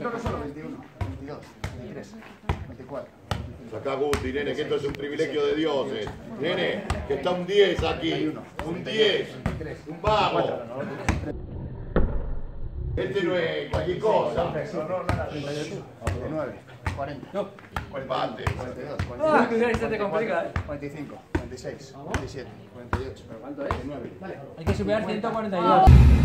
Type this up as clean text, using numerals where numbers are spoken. creo que solo 21, 22, 23, 24. Sacá Guti, nene, que esto es un privilegio de dioses. Nene, que está un 10 aquí. Un 10. Un vago. Este no es cualquier cosa. 39, 40. No. 42, 43. Te complica, 45, 46, 47, 48. ¿Pero cuánto es? 9. Hay que superar 142.